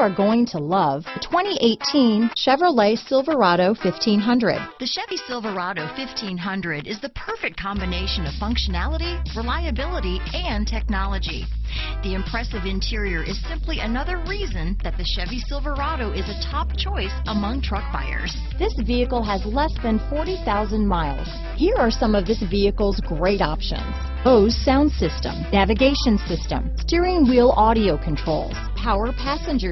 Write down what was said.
are going to love the 2018 Chevrolet Silverado 1500. The Chevy Silverado 1500 is the perfect combination of functionality, reliability, and technology. The impressive interior is simply another reason that the Chevy Silverado is a top choice among truck buyers. This vehicle has less than 40,000 miles. Here are some of this vehicle's great options: BOSE sound system, navigation system, steering wheel audio controls, power passenger seat.